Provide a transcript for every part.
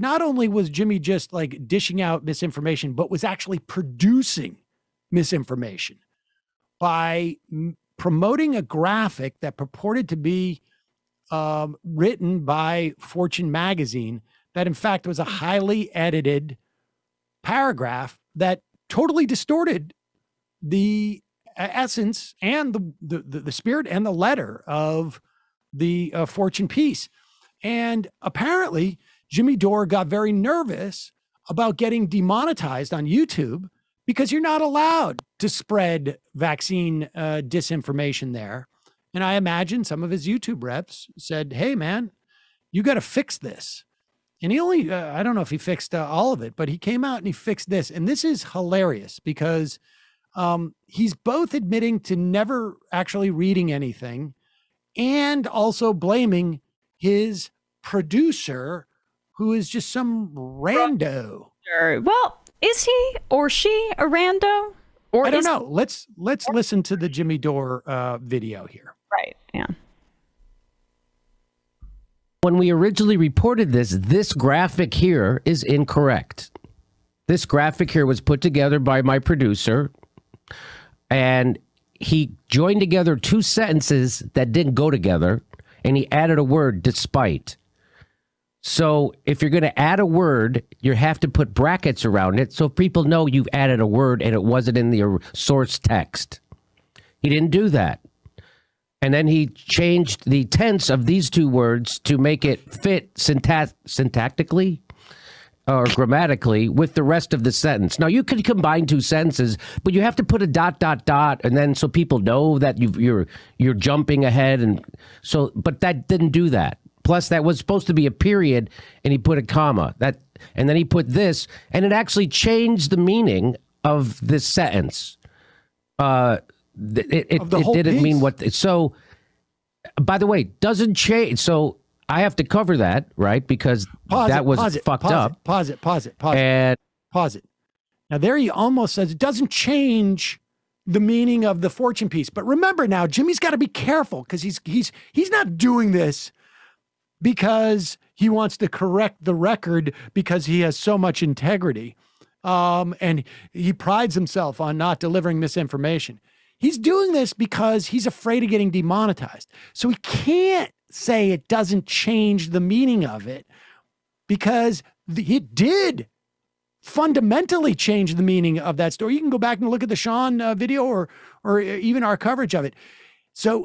Not only was Jimmy just like dishing out misinformation, but was actually producing misinformation by promoting a graphic that purported to be written by Fortune Magazine that in fact was a highly edited paragraph that totally distorted the essence and the spirit and the letter of the Fortune piece. And apparently Jimmy Dore got very nervous about getting demonetized on YouTube because you're not allowed to spread vaccine disinformation there. And I imagine some of his YouTube reps said, hey man, you got to fix this. And he only, I don't know if he fixed all of it, but he came out and he fixed this. And this is hilarious because he's both admitting to never actually reading anything and also blaming his producer, who is just some rando. Well, is he or she a rando? Or I don't know. Let's listen to the Jimmy Dore video here. Right. Yeah. When we originally reported this graphic here is incorrect. This graphic here was put together by my producer, and he joined together two sentences that didn't go together, and he added a word, despite. So if you're going to add a word, you have to put brackets around it so people know you've added a word and it wasn't in the source text. He didn't do that. And then he changed the tense of these two words to make it fit syntactically or grammatically with the rest of the sentence. Now, you could combine two sentences, but you have to put a ... and then so people know that you're jumping ahead. And so, but that didn't do that. Plus, that was supposed to be a period, and he put a comma. That, and then he put this, and it actually changed the meaning of this sentence. It didn't mean what. So, by the way, doesn't change. So I have to cover that, right? Because that was fucked up. Pause it. Now there, he almost says it doesn't change the meaning of the Fortune piece. But remember, now Jimmy's got to be careful because he's not doing this because he wants to correct the record because he has so much integrity. And he prides himself on not delivering misinformation. He's doing this because he's afraid of getting demonetized. So he can't say it doesn't change the meaning of it because it did fundamentally change the meaning of that story. You can go back and look at the Sean video or even our coverage of it. So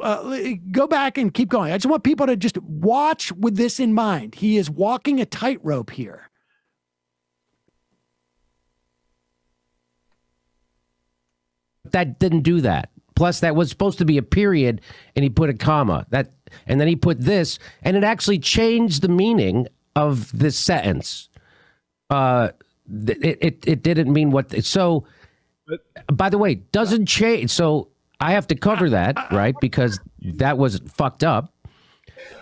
go back and keep going. I just want people to just watch with this in mind. He is walking a tightrope here. That didn't do that. Plus, that was supposed to be a period, and he put a comma. That, and then he put this, and it actually changed the meaning of this sentence. It didn't mean what. So, by the way, doesn't change. So I have to cover that, right? Because that was fucked up.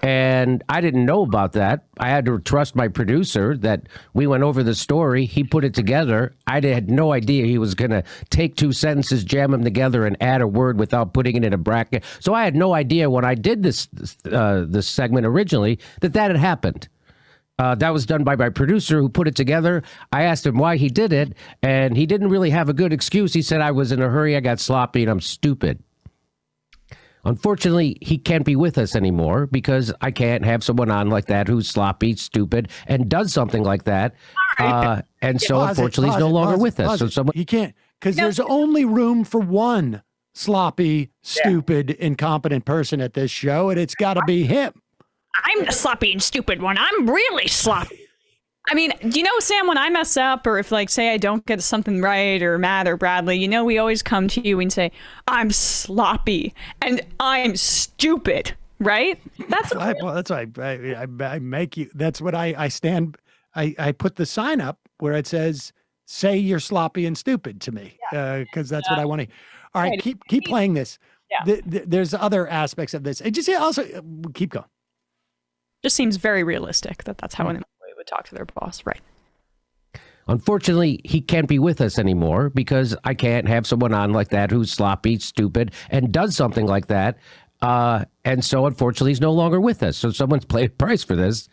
And I didn't know about that. I had to trust my producer that we went over the story. He put it together. I had no idea he was going to take two sentences, jam them together, and add a word without putting it in a bracket. So I had no idea when I did this segment originally that had happened. That was done by my producer who put it together. I asked him why he did it, and he didn't really have a good excuse. He said, I was in a hurry, I got sloppy, and I'm stupid. Unfortunately, he can't be with us anymore because I can't have someone on like that who's sloppy, stupid, and does something like that. And so, unfortunately, he's no longer with us. So someone, he can't, because there's only room for one sloppy, stupid, incompetent person at this show, and it's got to be him. I'm the sloppy and stupid one. I'm really sloppy. I mean, do you know, Sam, when I mess up or if, like, say I don't get something right or Matt or Bradley, you know, we always come to you and say, I'm sloppy and I'm stupid, right? That's why I make you. That's what I stand. I put the sign up where it says, say you're sloppy and stupid to me, because that's what I want to. All right. Keep playing this. Yeah. There's other aspects of this. And just also keep going. Just seems very realistic that's how an employee would talk to their boss, right? Unfortunately, he can't be with us anymore because I can't have someone on like that who's sloppy, stupid, and does something like that. And so, unfortunately, he's no longer with us. So someone's paid a price for this.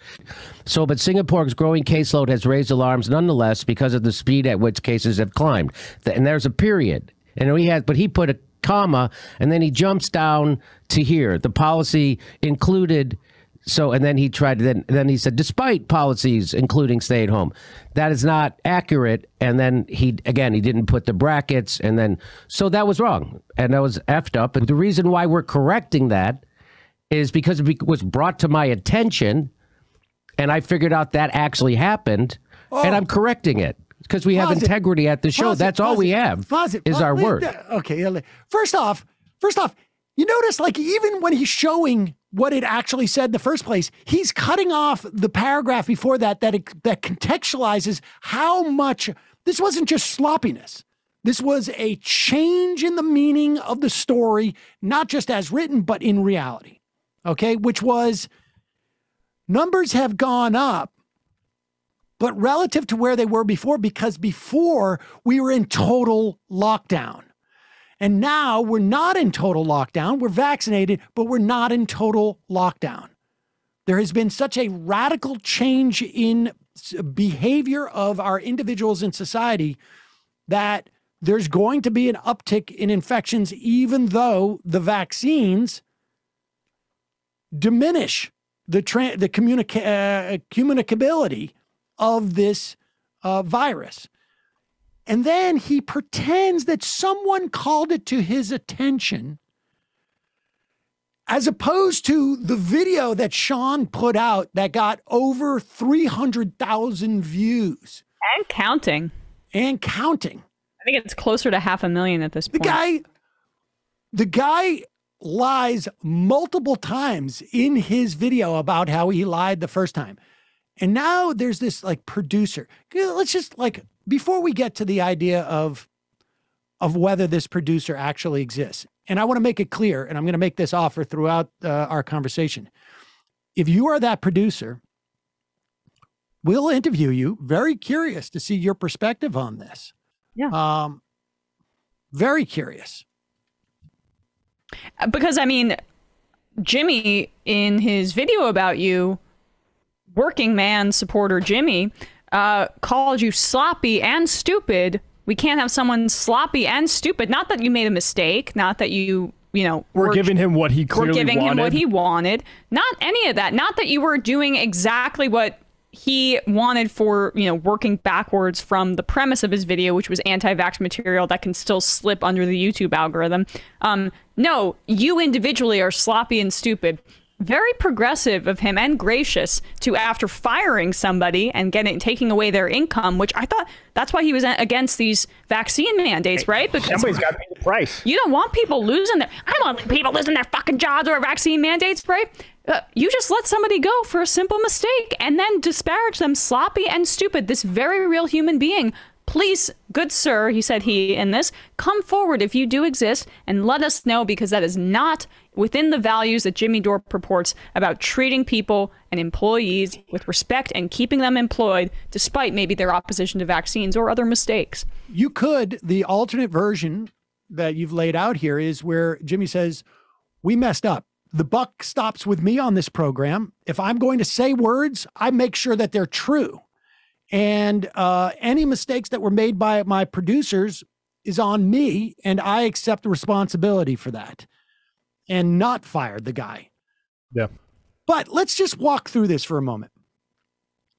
So, but Singapore's growing caseload has raised alarms nonetheless because of the speed at which cases have climbed. And there's a period. And we had, but he put a comma, and then he jumps down to here. The policy included... So, and then he tried to, then he said, despite policies, including stay at home, that is not accurate. And then he, again, he didn't put the brackets. And then, so that was wrong. And that was effed up. And the reason why we're correcting that is because it was brought to my attention and I figured out that actually happened. Oh. And I'm correcting it because we have integrity at the show. That's all we have is our word. Okay. First off, you notice, like, even when he's showing what it actually said in the first place, he's cutting off the paragraph before that contextualizes how much this wasn't just sloppiness. This was a change in the meaning of the story, not just as written, but in reality. Okay, which was numbers have gone up, but relative to where they were before, because before we were in total lockdown. And now we're not in total lockdown. We're vaccinated, but we're not in total lockdown. There has been such a radical change in behavior of our individuals in society that there's going to be an uptick in infections, even though the vaccines diminish the communicability of this virus. And then he pretends that someone called it to his attention, as opposed to the video that Sean put out that got over 300,000 views. And counting. And counting. I think it's closer to 500,000 at this point. The guy lies multiple times in his video about how he lied the first time. And now there's this, like, producer. Let's just, like... Before we get to the idea of whether this producer actually exists, and I want to make it clear, and I'm going to make this offer throughout our conversation. If you are that producer, we'll interview you. Very curious to see your perspective on this. Yeah. Very curious. Because, I mean, Jimmy, in his video about you, working man supporter Jimmy, called you sloppy and stupid. We can't have someone sloppy and stupid. Not that you made a mistake. Not that you know. We're giving him what he clearly wanted. We're giving him what he wanted. Not any of that. Not that you were doing exactly what he wanted for, you know, working backwards from the premise of his video, which was anti-vax material that can still slip under the YouTube algorithm. No, you individually are sloppy and stupid. Very progressive of him and gracious to, after firing somebody and taking away their income, which I thought that's why he was against these vaccine mandates, right? Because somebody's got to pay the price. You don't want people losing their, I don't want people losing their fucking jobs or vaccine mandates, right? You just let somebody go for a simple mistake and then disparage them, sloppy and stupid, this very real human being. Please, good sir, he said he in this, come forward if you do exist and let us know, because that is not within the values that Jimmy Dore purports about treating people and employees with respect and keeping them employed despite maybe their opposition to vaccines or other mistakes. The alternate version that you've laid out here is where Jimmy says, we messed up. The buck stops with me on this program. If I'm going to say words, I make sure that they're true. And any mistakes that were made by my producers is on me, and I accept responsibility for that, and not fired the guy. Yeah. But let's just walk through this for a moment.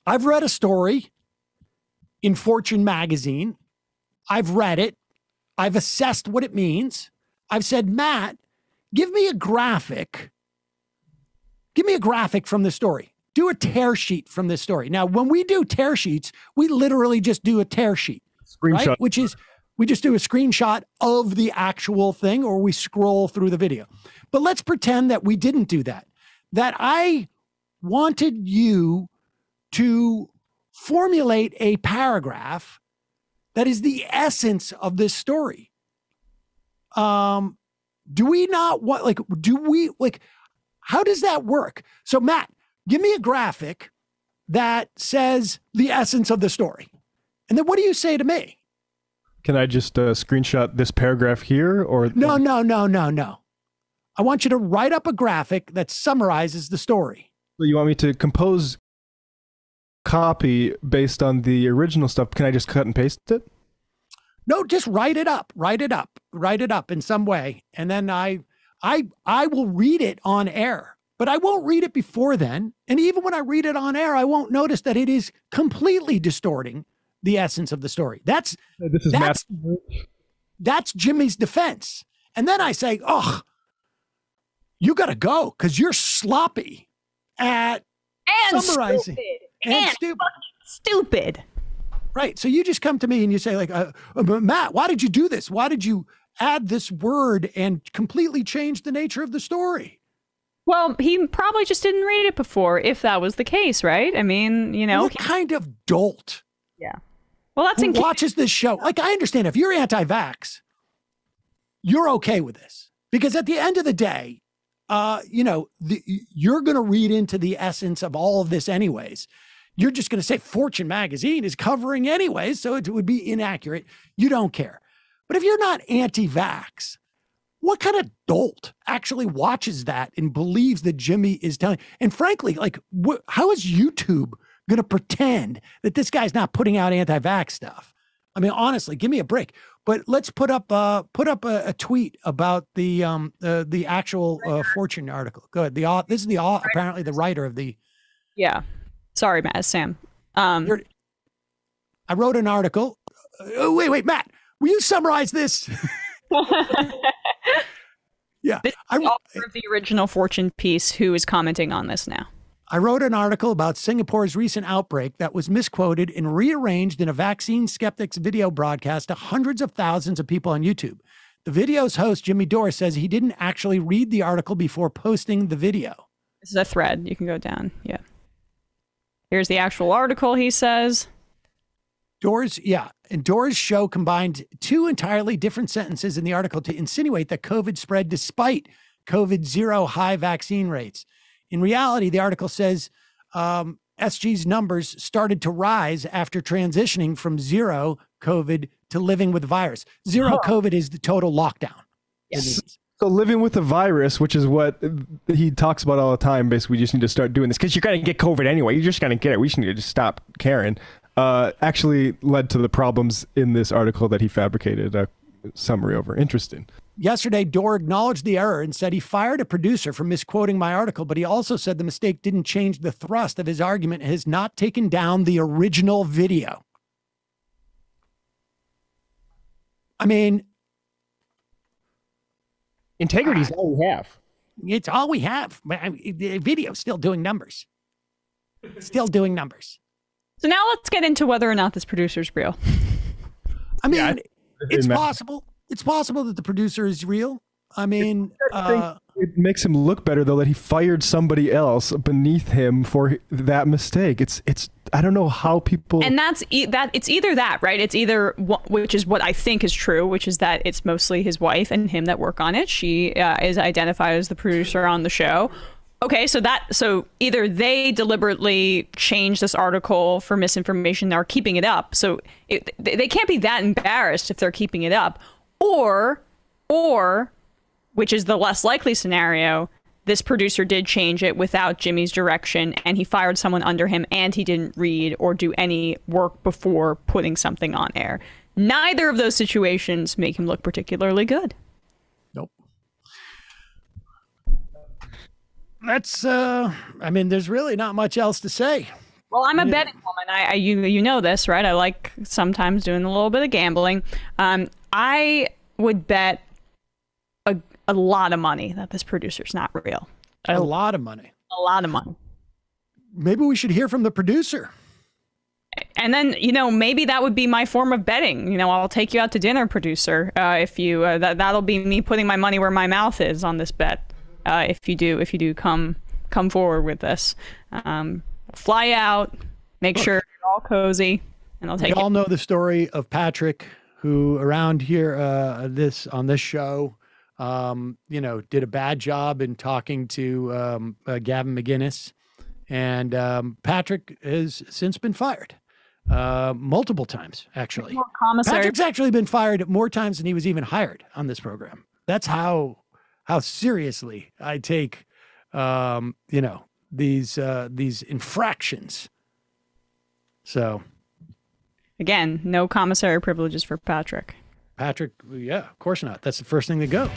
I've read a story in Fortune Magazine. I've read it. I've assessed what it means. I've said, Matt, give me a graphic. Give me a graphic from this story. Do a tear sheet from this story. Now, when we do tear sheets, we literally just do a tear sheet, screenshot, right? Which is, we just do a screenshot of the actual thing, or we scroll through the video. But let's pretend that we didn't do that, that I wanted you to formulate a paragraph that is the essence of this story. Do we not want, like, do we, like, how does that work? So, Matt, give me a graphic that says the essence of the story. And then what do you say to me? Can I just screenshot this paragraph here? Or no, no, no, no, no. I want you to write up a graphic that summarizes the story. So you want me to compose copy based on the original stuff? Can I just cut and paste it? No, just write it up in some way. And then I will read it on air, but I won't read it before then. And even when I read it on air, I won't notice that it is completely distorting the essence of the story. That's Jimmy's defense. And then I say, oh, you got to go because you're sloppy at summarizing. Stupid. Right. So you just come to me and you say like, Matt, why did you do this? Why did you add this word and completely change the nature of the story? Well, he probably just didn't read it before, if that was the case, right? I mean, you know, what kind of dolt? Yeah. Well, that's who watches this show. Like, I understand if you're anti-vax, you're okay with this because at the end of the day, you know, you're going to read into the essence of all of this anyways. You're just going to say Fortune Magazine is covering anyways, so it would be inaccurate. You don't care. But if you're not anti-vax, what kind of dolt actually watches that and believes that Jimmy is telling? And frankly, like, how is YouTube going to pretend that this guy's not putting out anti-vax stuff? I mean, honestly, give me a break. But let's put up a tweet about the actual Fortune article. Good. This is the apparently the writer of the. Yeah. Sorry, Matt. Sam. I wrote an article. Oh, wait, Matt. Will you summarize this? Yeah. This is the author of the original Fortune piece who is commenting on this now. I wrote an article about Singapore's recent outbreak that was misquoted and rearranged in a vaccine skeptic's video broadcast to hundreds of thousands of people on YouTube. The video's host, Jimmy Dore, says he didn't actually read the article before posting the video. This is a thread. You can go down. Yeah. Here's the actual article, he says. Dore's, yeah, and Dore's show combined two entirely different sentences in the article to insinuate that COVID spread despite COVID zero high vaccine rates. In reality, the article says SG's numbers started to rise after transitioning from zero COVID to living with virus. Zero COVID is the total lockdown. Yes. So living with the virus, which is what he talks about all the time, basically we just need to start doing this because you're going to get COVID anyway. You're just going to get it. We just need to just stop caring. Actually led to the problems in this article that he fabricated a summary over. Interesting. Yesterday, Dore acknowledged the error and said he fired a producer for misquoting my article, but he also said the mistake didn't change the thrust of his argument and has not taken down the original video. I mean... integrity is all we have. It's all we have. The video's still doing numbers. Still doing numbers. So now let's get into whether or not this producer's real. I mean, yeah, it's possible. It's possible that the producer is real. I mean, it makes him look better though that he fired somebody else beneath him for that mistake. It's I don't know how people. And that's it's either that, right? It's either which is what I think is true, which is that it's mostly his wife and him that work on it. She is identified as the producer on the show. Okay, so either they deliberately changed this article for misinformation or keeping it up. So they can't be that embarrassed if they're keeping it up. Or, which is the less likely scenario, this producer did change it without Jimmy's direction and he fired someone under him and he didn't read or do any work before putting something on air. Neither of those situations make him look particularly good. Nope. That's, I mean, there's really not much else to say. Well, I'm a betting woman. You know this, right? I like sometimes doing a little bit of gambling. I would bet a lot of money that this producer's not real. A lot of money. A lot of money. Maybe we should hear from the producer. And then, you know, maybe that would be my form of betting. You know, I'll take you out to dinner, producer. If you that'll be me putting my money where my mouth is on this bet. If you do come forward with this, fly out, make sure you're all cozy, and I'll take you. We all know the story of Patrick, who around here on this show, you know, did a bad job in talking to Gavin McGinnis, and Patrick has since been fired multiple times. Actually, Patrick's actually been fired more times than he was even hired on this program. That's how how seriously I take, you know, these infractions. So, again, no commissary privileges for Patrick. Patrick, yeah, of course not. That's the first thing to go.